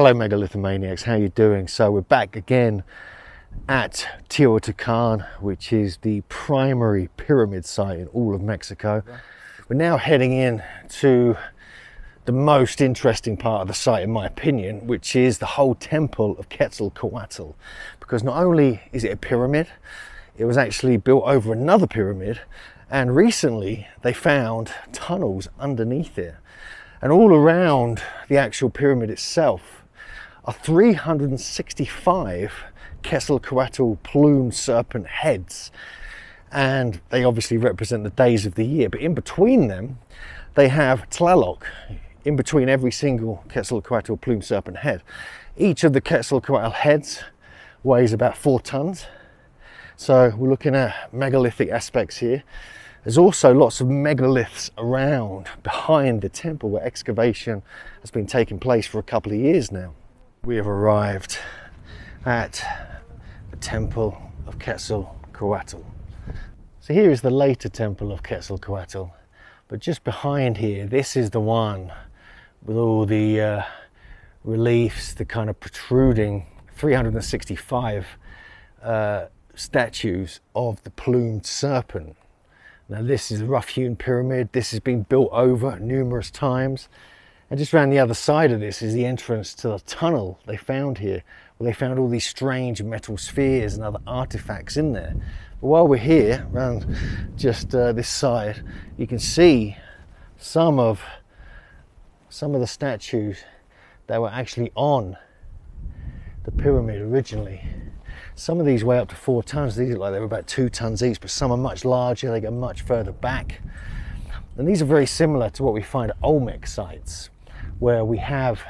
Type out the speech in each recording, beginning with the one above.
Hello megalithomaniacs, how you doing? So we're back again at Teotihuacan, which is the primary pyramid site in all of Mexico. We're now heading in to the most interesting part of the site, in my opinion, which is the whole temple of Quetzalcoatl, because not only is it a pyramid, it was actually built over another pyramid, and recently they found tunnels underneath it. And all around the actual pyramid itself are 365 Quetzalcoatl plume serpent heads, and they obviously represent the days of the year. But in between them, they have Tlaloc in between every single Quetzalcoatl plume serpent head. Each of the Quetzalcoatl heads weighs about 4 tons. So we're looking at megalithic aspects here. There's also lots of megaliths around behind the temple where excavation has been taking place for a couple of years now. We have arrived at the temple of Quetzalcoatl. So here is the later temple of Quetzalcoatl, but just behind here, this is the one with all the reliefs, the kind of protruding 365 statues of the plumed serpent. Now this is a rough-hewn pyramid. This has been built over numerous times. And just around the other side of this is the entrance to the tunnel they found here, where they found all these strange metal spheres and other artifacts in there. But while we're here, around just this side, you can see some of the statues that were actually on the pyramid originally. Some of these weigh up to 4 tons. These look like they were about 2 tons each, but some are much larger, they go much further back. And these are very similar to what we find at Olmec sites, where we have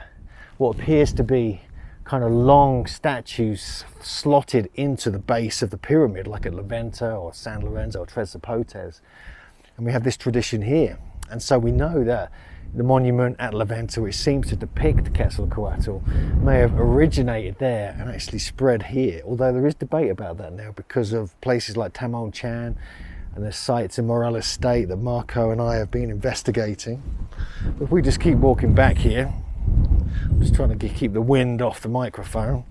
what appears to be kind of long statues slotted into the base of the pyramid, like at La Venta or San Lorenzo or Tres Zapotes. And we have this tradition here. And so we know that the monument at La Venta, which seems to depict Quetzalcoatl, may have originated there and actually spread here, although there is debate about that now because of places like Tamtoc and the sites in Morales State that Marco and I have been investigating. But if we just keep walking back here, I'm just trying to keep the wind off the microphone,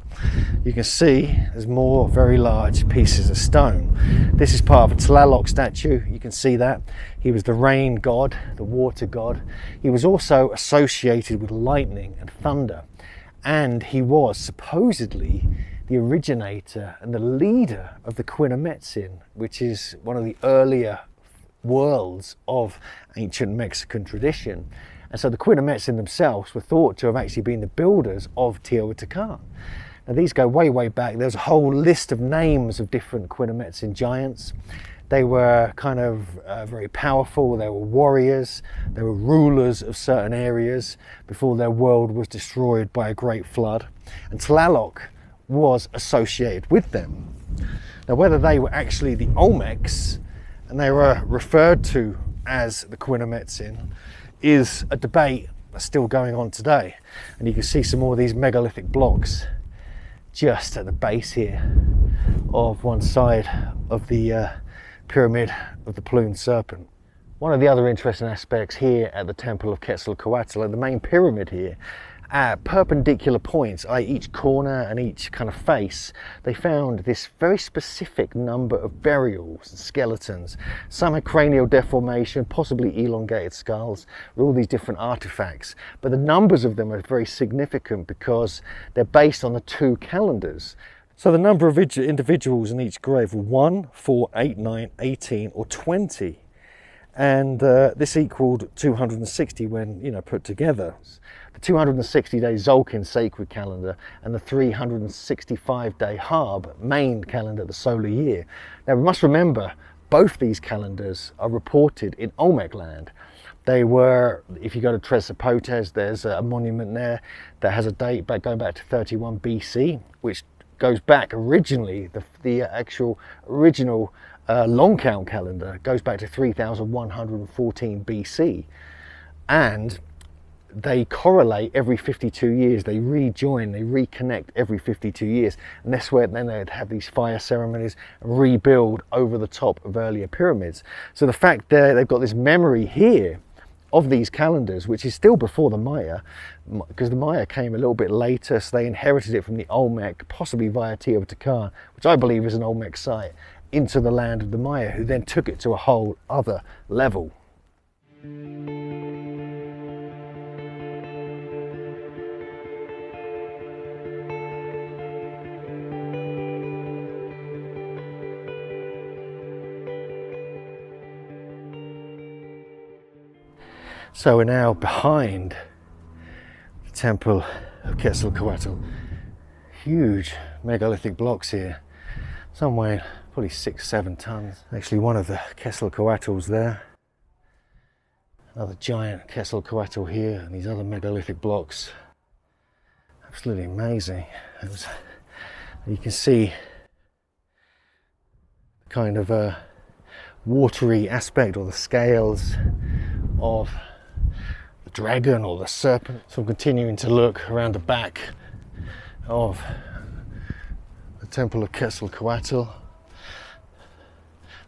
you can see there's more very large pieces of stone. This is part of a Tlaloc statue. You can see that he was the rain god, the water god. He was also associated with lightning and thunder, and he was supposedly the originator and the leader of the Quinametzin, which is one of the earlier worlds of ancient Mexican tradition. And so the Quinametzin themselves were thought to have actually been the builders of Teotihuacan. Now these go way, way back. There's a whole list of names of different Quinametzin giants. They were kind of very powerful. They were warriors. They were rulers of certain areas before their world was destroyed by a great flood. And Tlaloc was associated with them. Now whether they were actually the Olmecs and they were referred to as the Quinametzin is a debate that's still going on today. And you can see some more of these megalithic blocks just at the base here of one side of the pyramid of the plumed serpent. One of the other interesting aspects here at the temple of Quetzalcoatl, the main pyramid here, at perpendicular points, i.e. each corner and each kind of face, they found this very specific number of burials and skeletons. Some had cranial deformation, possibly elongated skulls, with all these different artifacts. But the numbers of them are very significant because they're based on the 2 calendars. So the number of individuals in each grave were 1, 4, 8, 9, 18 or 20. And this equaled 260 when, you know, put together. The 260-day Zolkin sacred calendar and the 365-day Harb main calendar, the solar year. Now we must remember both these calendars are reported in Olmec land. They were, if you go to Tres Zapotes, there's a monument there that has a date back going back to 31 BC, which goes back originally, the actual original long count calendar goes back to 3114 BC, and they correlate every 52 years. They rejoin, they reconnect every 52 years, and that's where then they'd have these fire ceremonies and rebuild over the top of earlier pyramids. So the fact that they've got this memory here of these calendars, which is still before the Maya, because the Maya came a little bit later, so they inherited it from the Olmec, possibly via Teotihuacan, which I believe is an Olmec site, into the land of the Maya, who then took it to a whole other level. So we're now behind the temple of Quetzalcoatl. Huge megalithic blocks here, some weigh probably 6–7 tons. Actually, one of the Quetzalcoatls there. Another giant Quetzalcoatl here, and these other megalithic blocks. Absolutely amazing. You can see the kind of watery aspect, or the scales of the dragon or the serpent. So I'm continuing to look around the back of the temple of Quetzalcoatl.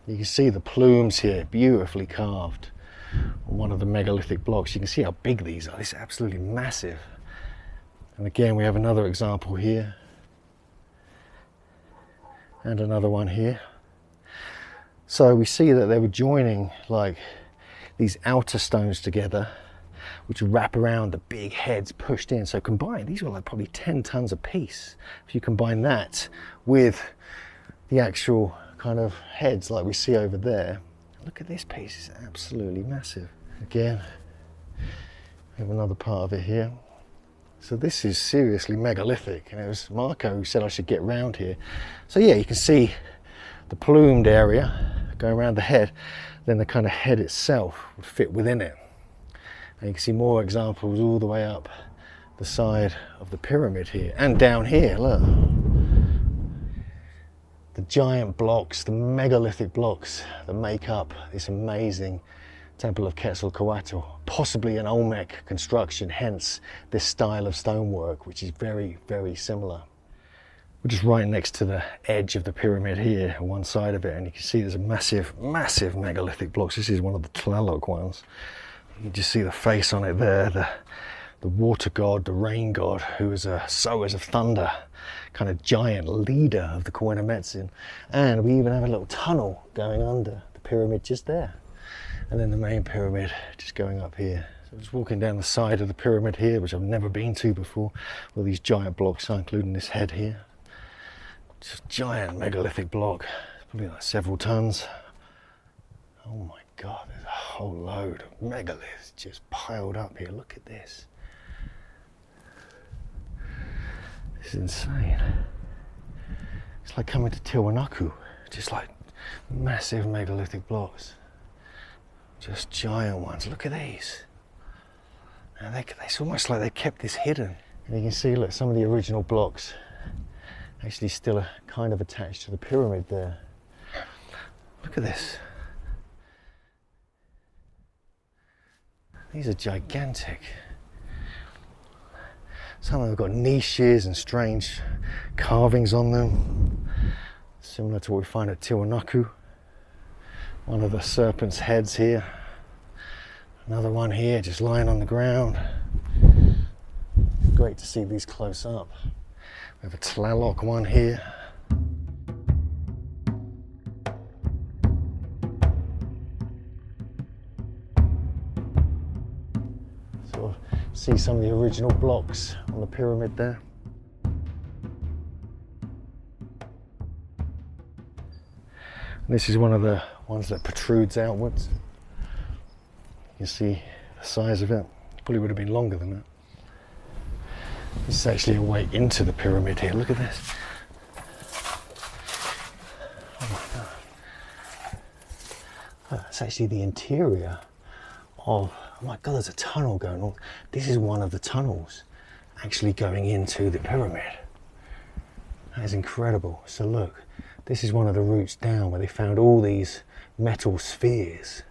You can see the plumes here, beautifully carved on one of the megalithic blocks. You can see how big these are. This is absolutely massive. And again, we have another example here, and another one here. So we see that they were joining like these outer stones together, which wrap around the big heads pushed in. So combined, these were like probably 10 tons a piece. If you combine that with the actual kind of heads like we see over there, look at this piece, it's absolutely massive. Again, we have another part of it here. So this is seriously megalithic, and it was Marco who said I should get round here. So yeah, you can see the plumed area going around the head. Then the kind of head itself would fit within it. And you can see more examples all the way up the side of the pyramid here, and down here, look. The giant blocks, the megalithic blocks that make up this amazing temple of Quetzalcoatl, possibly an Olmec construction, hence this style of stonework, which is very, very similar. We're just right next to the edge of the pyramid here, on one side of it, and you can see there's a massive, massive megalithic blocks. This is one of the Tlaloc ones. You can just see the face on it there, the water god, the rain god, who is a sowers of thunder, kind of giant leader of the Quinametzin. And we even have a little tunnel going under the pyramid just there. And then the main pyramid just going up here. So just walking down the side of the pyramid here, which I've never been to before, with these giant blocks, including this head here. Just giant megalithic block, probably like several tons. Oh my God, there's a whole load of megaliths just piled up here. Look at this. This is insane. It's like coming to Tiwanaku, just like massive megalithic blocks. Just giant ones, look at these. And it's almost like they kept this hidden. And you can see, look, some of the original blocks actually still kind of attached to the pyramid there. Look at this. These are gigantic. Some of them have got niches and strange carvings on them, similar to what we find at Tiwanaku. One of the serpent's heads here. Another one here just lying on the ground. Great to see these close up. We have a Tlaloc one here. So see some of the original blocks on the pyramid there. And this is one of the ones that protrudes outwards. You can see the size of it. Probably would have been longer than that. This is actually a way into the pyramid here. Look at this. Oh my God. Oh, that's actually the interior of, oh my God, there's a tunnel going on. This is one of the tunnels actually going into the pyramid. That is incredible. So look, this is one of the routes down where they found all these metal spheres.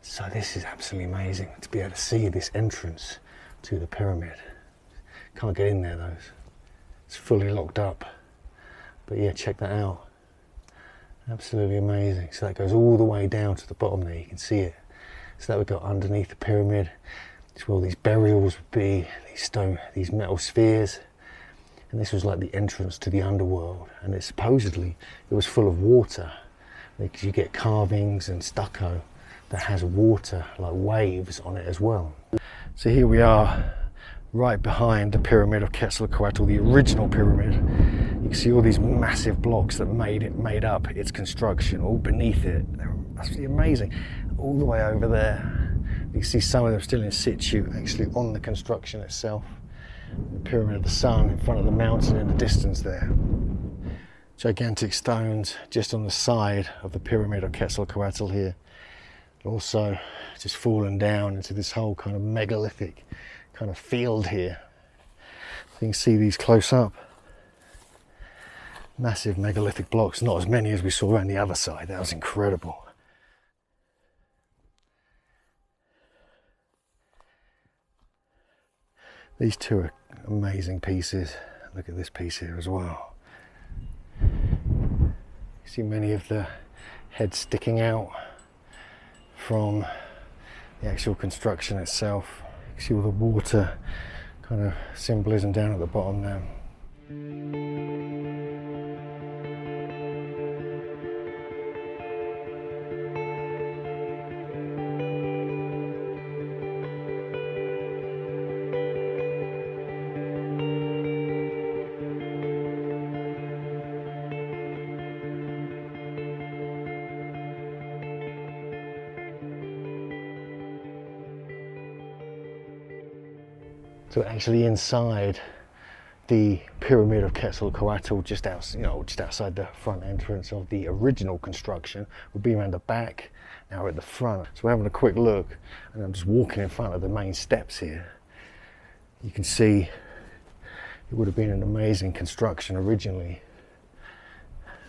So this is absolutely amazing to be able to see this entrance to the pyramid. Can't get in there though, it's fully locked up. But yeah, check that out. Absolutely amazing. So that goes all the way down to the bottom there, you can see it. So that we got underneath the pyramid. It's where all these burials would be, these stone, these metal spheres. And this was like the entrance to the underworld. And it supposedly, it was full of water, because you get carvings and stucco that has water, like waves on it as well. So here we are, right behind the pyramid of Quetzalcoatl, the original pyramid. You can see all these massive blocks that made up its construction, all beneath it. They're absolutely amazing. All the way over there. You can see some of them still in situ, actually on the construction itself. The Pyramid of the Sun in front of the mountain in the distance there. Gigantic stones just on the side of the pyramid of Quetzalcoatl here. Also just fallen down into this whole kind of megalithic kind of field here. You can see these close up. Massive megalithic blocks, not as many as we saw on the other side. That was incredible. These two are amazing pieces. Look at this piece here as well. You see many of the heads sticking out from the actual construction itself. You see all the water kind of symbolism down at the bottom there. So actually inside the pyramid of Quetzalcoatl, just out, just outside the front entrance of the original construction, we've been around the back, now we're at the front. So we're having a quick look, and I'm just walking in front of the main steps here. You can see it would have been an amazing construction originally.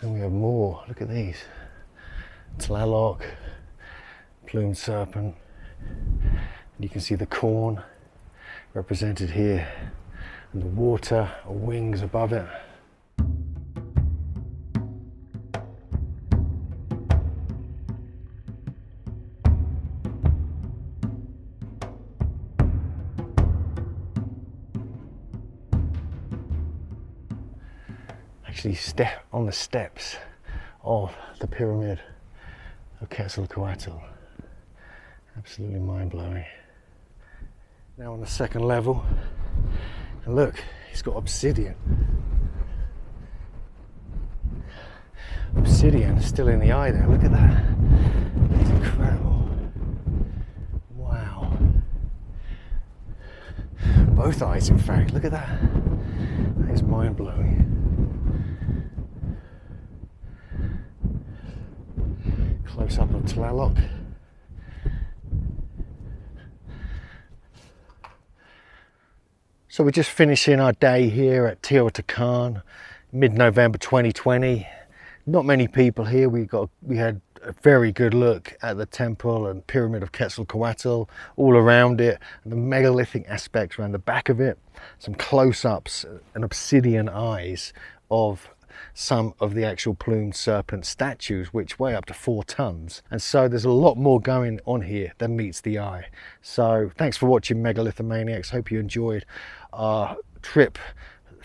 And we have more, look at these. Tlaloc, plumed serpent. And you can see the corn represented here, and the water or wings above it. Actually step on the steps of the pyramid of Quetzalcoatl. Absolutely mind-blowing. Now on the second level, and look, it's got obsidian. Obsidian still in the eye there, look at that. It's incredible. Wow. Both eyes, in fact, look at that. That is mind-blowing. Close up of Tlaloc. So we're just finishing our day here at Teotihuacan, mid-November 2020. Not many people here. We had a very good look at the temple and pyramid of Quetzalcoatl, all around it, and the megalithic aspects around the back of it. Some close-ups and obsidian eyes of some of the actual plumed serpent statues, which weigh up to 4 tons. And so there's a lot more going on here than meets the eye. So thanks for watching, Megalithomaniacs. Hope you enjoyed our trip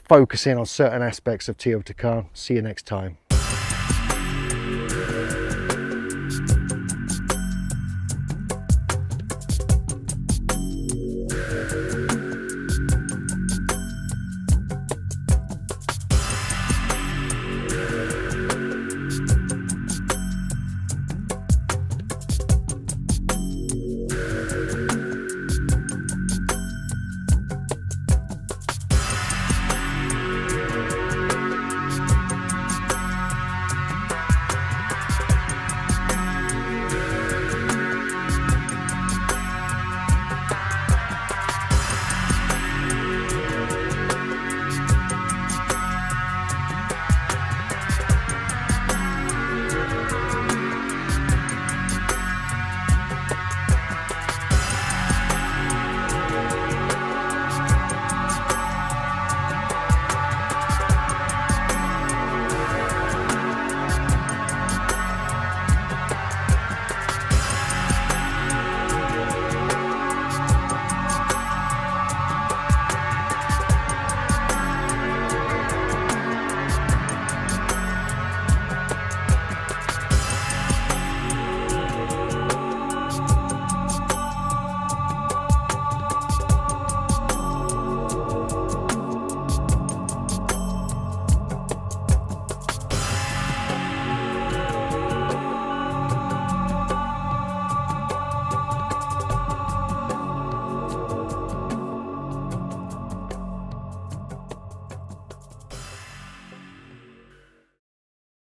focusing on certain aspects of Teotihuacan. See you next time.